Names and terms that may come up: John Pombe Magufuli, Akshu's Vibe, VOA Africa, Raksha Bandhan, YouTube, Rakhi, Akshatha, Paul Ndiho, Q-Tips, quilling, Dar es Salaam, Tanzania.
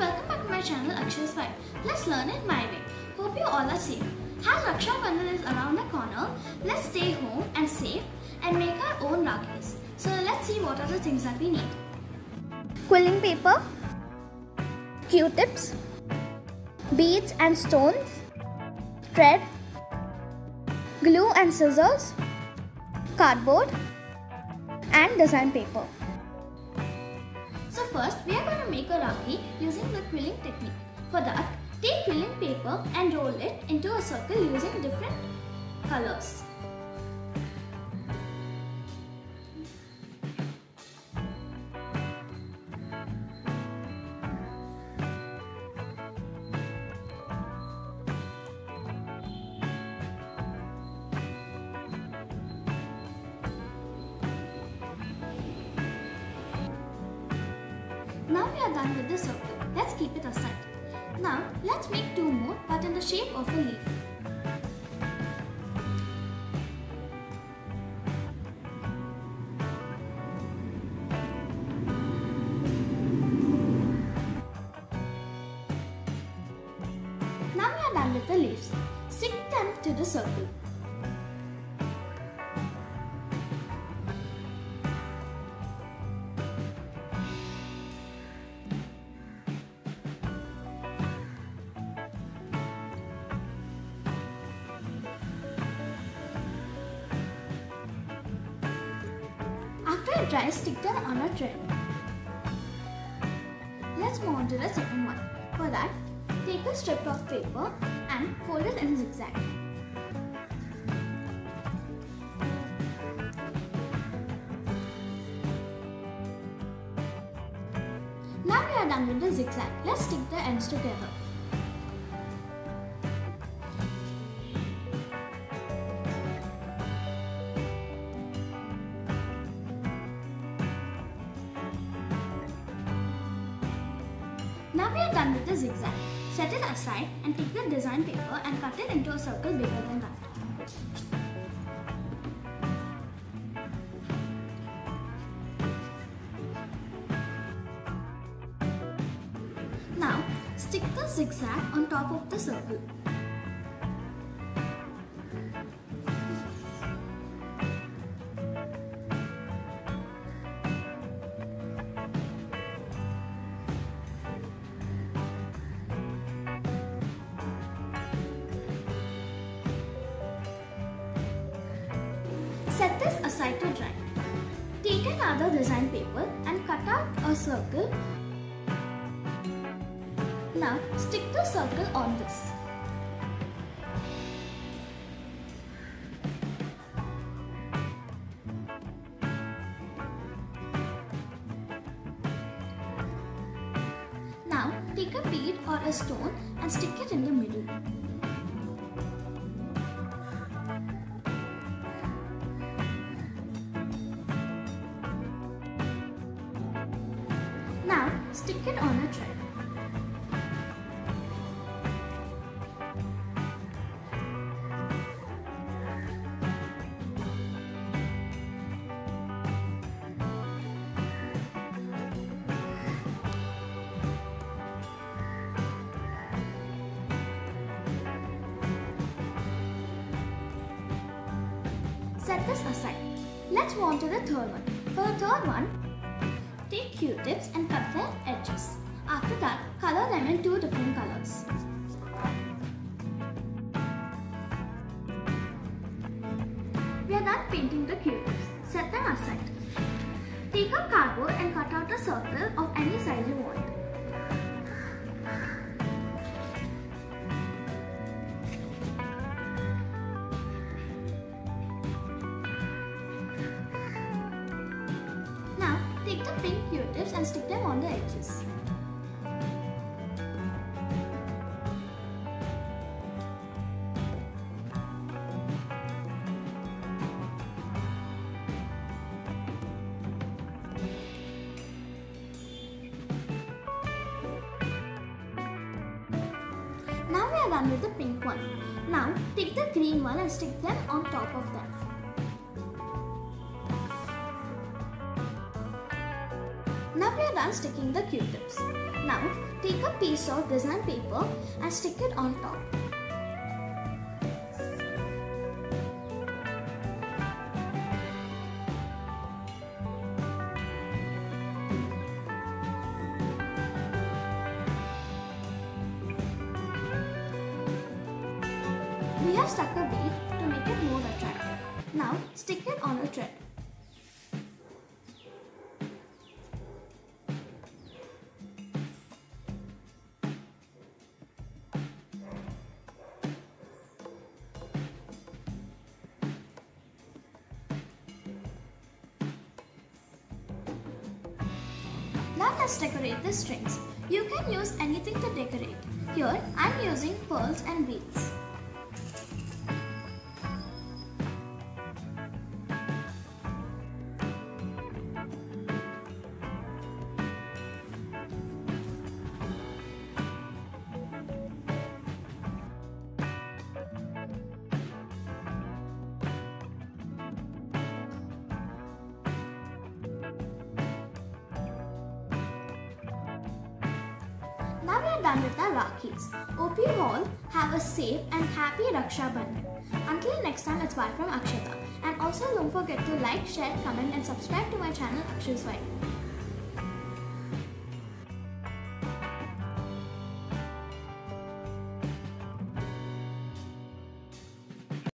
welcome back to my channel Akshu's Vibe. Let's learn it my way. Hope you all are safe. As Raksha Bandhan is around the corner, let's stay home and safe and make our own Rakhis. So let's see what are the things that we need. Quilling paper, Q-tips, beads and stones, thread, glue and scissors, cardboard and design paper. So first we are going to make a Rakhi using the quilling technique. For that, take quilling paper and roll it into a circle using different colors. Now we are done with the circle. Let's keep it aside. Now let's make two more, but in the shape of a leaf. Now we are done with the leaves. Stick them to the circle. After it dries, stick them on a tray. Let's move on to the second one. For that, take a strip of paper and fold it in zigzag. Now we are done with the zigzag. Let's stick the ends together. Now we are done with the zigzag. Set it aside and take the design paper and cut it into a circle bigger than that. Now stick the zigzag on top of the circle. Set this aside to dry. Take another design paper and cut out a circle. Now stick the circle on this. Now take a bead or a stone and stick it in the middle. Now stick it on a thread. Set this aside. Let's move on to the third one. For the third one, take Q-tips and cut their edges. After that, color them in two different colors. We are done painting the Q-tips. Set them aside. Take a cardboard and cut out a circle of any size you want. Take the pink Q-tips and stick them on the edges. Now we are done with the pink one. Now take the green one and stick them on top of them. Now we are done sticking the Q-tips. Now take a piece of design paper and stick it on top. We have stuck a bead to make it more attractive. Now stick it on a thread. Now let's decorate the strings. You can use anything to decorate. Here I am using pearls and beads. Now we are done with our Rakhis. Hope you all have a safe and happy Raksha Bandhan. Until next time, it's bye from Akshatha. And also don't forget to like, share, comment and subscribe to my channel Akshu's Vibe.